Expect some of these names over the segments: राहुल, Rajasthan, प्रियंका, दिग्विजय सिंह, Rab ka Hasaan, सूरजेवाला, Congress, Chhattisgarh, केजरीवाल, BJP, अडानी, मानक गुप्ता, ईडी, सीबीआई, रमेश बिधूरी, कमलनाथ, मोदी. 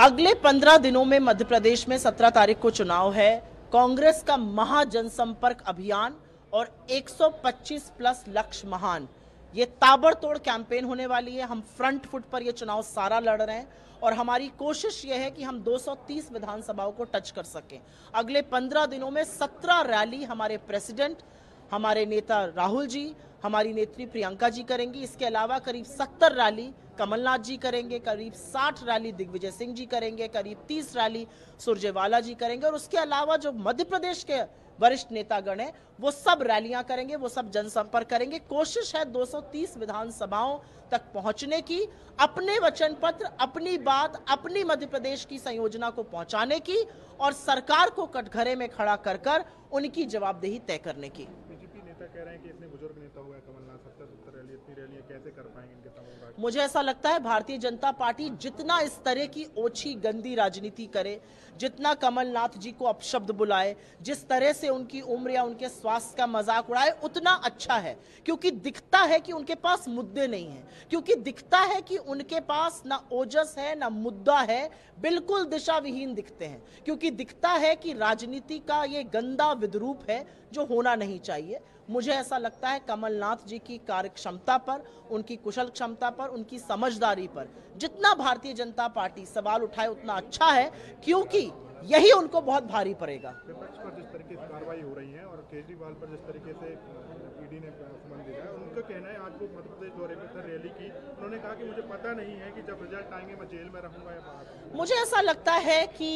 अगले 15 दिनों में मध्य प्रदेश में 17 तारीख को चुनाव है। कांग्रेस का महाजनसंपर्क अभियान और 125 प्लस लक्ष्य महान, ये ताबड़तोड़ कैंपेन होने वाली है। हम फ्रंट फुट पर ये चुनाव सारा लड़ रहे हैं और हमारी कोशिश ये है कि हम 230 विधानसभाओं को टच कर सकें। अगले 15 दिनों में 17 रैली हमारे प्रेसिडेंट, हमारे नेता राहुल जी, हमारी नेत्री प्रियंका जी करेंगी। इसके अलावा करीब 70 रैली कमलनाथ जी करेंगे, करीब 60 रैली दिग्विजय सिंह जी करेंगे, करीब 30 रैली सूरजेवाला जी करेंगे और उसके अलावा जो मध्य प्रदेश के वरिष्ठ नेतागण हैं वो सब रैलियां करेंगे, वो सब जनसंपर्क करेंगे। कोशिश है 230 विधानसभाओं तक पहुंचने की, अपने वचन पत्र, अपनी बात, अपनी मध्य प्रदेश की संयोजना को पहुंचाने की और सरकार को कटघरे में खड़ा कर कर उनकी जवाबदेही तय करने की। कह रहे हैं कि इतने बुजुर्ग नेता हुआ है कमलनाथ, 70 रैली, इतनी रैली कैसे कर पाएंगे इनके सामने? मुझे ऐसा लगता है भारतीय जनता पार्टी जितना इस तरह की ओछी गंदी राजनीति करे, जितना कमलनाथ जी को अपशब्द बुलाए, जिस तरह से उनकी उम्र या उनके स्वास्थ्य का मजाक उड़ाए, उतना अच्छा है। क्योंकि दिखता है कि उनके पास मुद्दे नहीं है, क्योंकि दिखता है कि उनके पास ना ओजस है ना मुद्दा है, बिल्कुल दिशाविहीन दिखते हैं। क्योंकि दिखता है कि राजनीति का ये गंदा विद्रूप है जो होना नहीं चाहिए। मुझे ऐसा लगता है कमलनाथ जी की कार्यक्षमता पर, उनकी कुशल क्षमता पर, उनकी समझदारी पर जितना भारतीय जनता पार्टी सवाल उठाए उतना अच्छा है, क्योंकि यही उनको बहुत भारी पड़ेगा। विपक्ष पर जिस तरीके से कार्रवाई हो रही है और केजरीवाल पर जिस तरीके से ईडी ने समन दिया है, उनका कहना है आज वो मध्य प्रदेश दौरे में रैली की, उन्होंने कहा कि मुझे पता नहीं है कि जब रिजल्ट आएंगे मैं जेल में रहूंगा या बाहर। मुझे ऐसा लगता है कि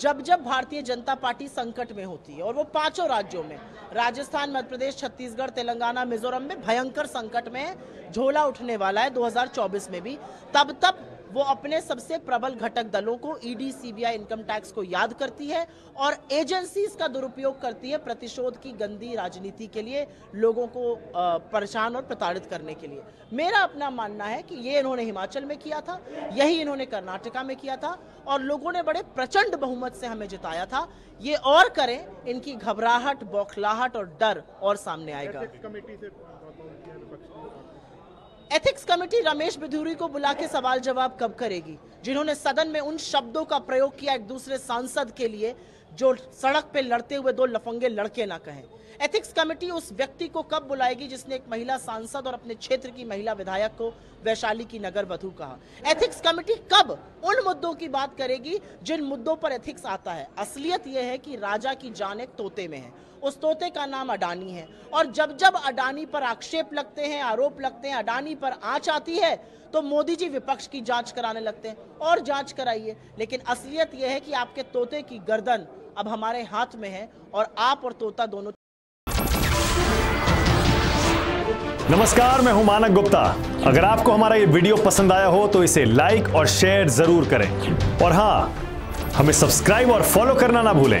जब जब भारतीय जनता पार्टी संकट में होती है और वो पांचों राज्यों में, राजस्थान, मध्य प्रदेश, छत्तीसगढ़, तेलंगाना, मिजोरम में भयंकर संकट में झोला उठने वाला है 2024 में भी, तब तब वो अपने सबसे प्रबल घटक दलों को, ईडी, सीबीआई, इनकम टैक्स को याद करती है और एजेंसीज का दुरुपयोग करती है प्रतिशोध की गंदी राजनीति के लिए, लोगों को परेशान और प्रताड़ित करने के लिए। मेरा अपना मानना है कि ये इन्होंने हिमाचल में किया था, यही इन्होंने कर्नाटका में किया था और लोगों ने बड़े प्रचंड बहुमत से हमें जिताया था। ये और करें, इनकी घबराहट, बौखलाहट और डर और सामने आएगा। एथिक्स कमेटी रमेश बिधूरी को बुला के सवाल जवाब कब करेगी, जिन्होंने सदन में उन शब्दों का प्रयोग किया एक दूसरे सांसद के लिए जो सड़क पे लड़ते हुए दो लफंगे लड़के ना कहें। एथिक्स कमेटी उस व्यक्ति को कब बुलाएगी जिसने एक महिला सांसद और अपने क्षेत्र की महिला विधायक को वैशाली की नगर बधू कहा। एथिक्स कमेटी कब उन मुद्दों की बात करेगी जिन मुद्दों पर एथिक्स आता है। असलियत यह है कि राजा की जान एक तोते में है, उस तोते का नाम अडानी है और जब जब अडानी पर आक्षेप लगते हैं, आरोप लगते हैं, अडानी पर आंच आती है तो मोदी जी विपक्ष की जांच कराने लगते हैं। और जांच कराइए, लेकिन असलियत यह है कि आपके तोते की गर्दन अब हमारे हाथ में है और आप और तोता दोनों। नमस्कार, मैं हूं मानक गुप्ता। अगर आपको हमारा ये वीडियो पसंद आया हो तो इसे लाइक और शेयर जरूर करें और हां, हमें सब्सक्राइब और फॉलो करना ना भूलें